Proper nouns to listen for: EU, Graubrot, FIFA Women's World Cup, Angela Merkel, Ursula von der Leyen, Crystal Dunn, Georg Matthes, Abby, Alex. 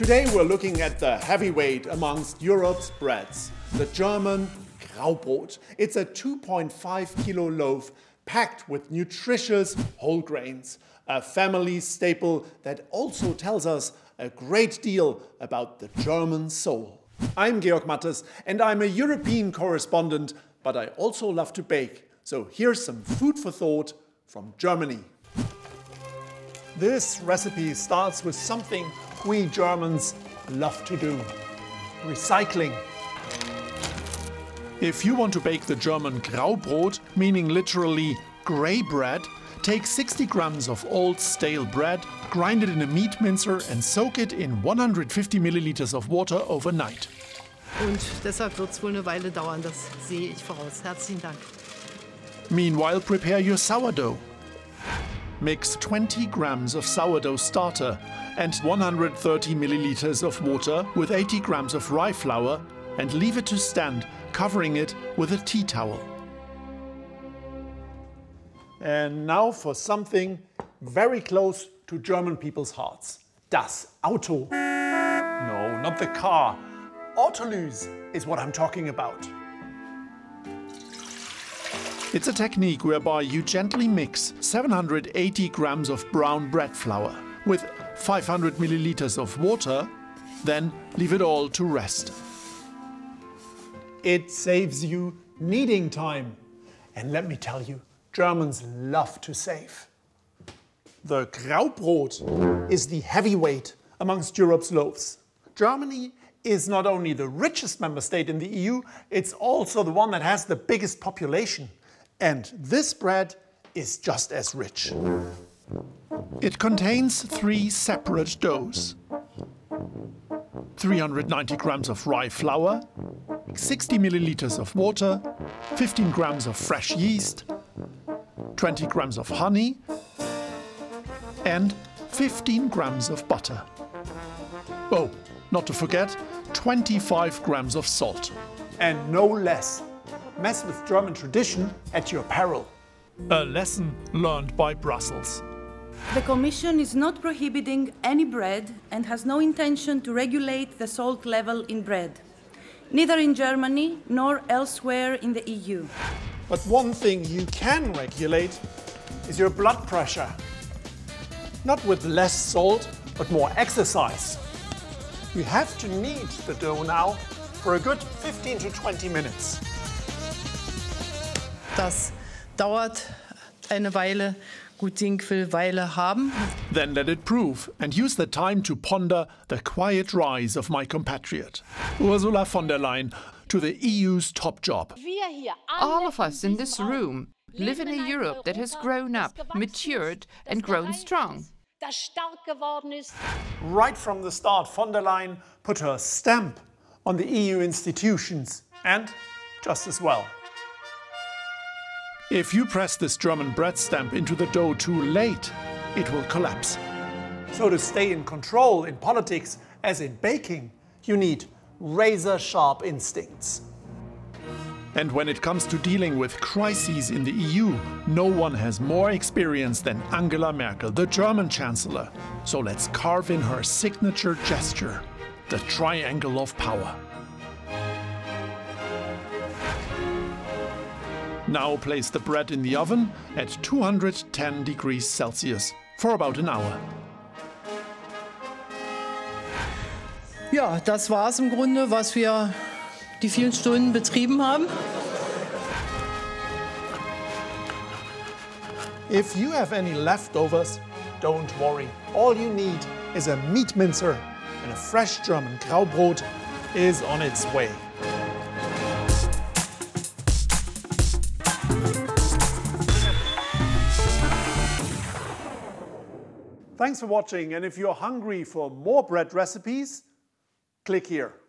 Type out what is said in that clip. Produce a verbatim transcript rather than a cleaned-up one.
Today we're looking at the heavyweight amongst Europe's breads, the German Graubrot. It's a two point five kilo loaf packed with nutritious whole grains, a family staple that also tells us a great deal about the German soul. I'm Georg Matthes and I'm a European correspondent, but I also love to bake. So here's some food for thought from Germany. This recipe starts with something we Germans love to do: recycling. If you want to bake the German Graubrot, meaning literally grey bread, take sixty grams of old stale bread, grind it in a meat mincer and soak it in one hundred fifty milliliters of water overnight. Und deshalb wird's wohl eine Weile dauern, das sehe ich voraus. Herzlichen Dank. Meanwhile, prepare your sourdough. Mix twenty grams of sourdough starter and one hundred thirty milliliters of water with eighty grams of rye flour and leave it to stand, covering it with a tea towel. And now for something very close to German people's hearts. Das Auto. No, not the car. Autolüs is what I'm talking about. It's a technique whereby you gently mix seven hundred eighty grams of brown bread flour with five hundred milliliters of water, then leave it all to rest. It saves you kneading time. And let me tell you, Germans love to save. The Graubrot is the heavyweight amongst Europe's loaves. Germany is not only the richest member state in the E U, it's also the one that has the biggest population. And this bread is just as rich. It contains three separate doughs: three hundred ninety grams of rye flour, sixty milliliters of water, fifteen grams of fresh yeast, twenty grams of honey and fifteen grams of butter. Oh, not to forget twenty-five grams of salt. And no less. Mess with German tradition at your peril. A lesson learned by Brussels. The Commission is not prohibiting any bread and has no intention to regulate the salt level in bread, neither in Germany nor elsewhere in the E U. But one thing you can regulate is your blood pressure. Not with less salt, but more exercise. You have to knead the dough now for a good fifteen to twenty minutes. Das dauert eine Weile. Gut Ding will Weile haben. Then let it prove and use the time to ponder the quiet rise of my compatriot, Ursula von der Leyen, to the E U's top job. All of us in this room live in a Europe that has grown up, matured and grown strong. Right from the start, von der Leyen put her stamp on the E U institutions, and just as well. If you press this German bread stamp into the dough too late, it will collapse. So to stay in control in politics, as in baking, you need razor-sharp instincts. And when it comes to dealing with crises in the E U, no one has more experience than Angela Merkel, the German Chancellor. So let's carve in her signature gesture, the triangle of power. Now place the bread in the oven at two hundred ten degrees Celsius for about an hour. Ja, das war es im Grunde, was wir die vielen Stunden betrieben haben. If you have any leftovers, don't worry. All you need is a meat mincer, and a fresh German Graubrot is on its way. Thanks for watching, and if you're hungry for more bread recipes, click here.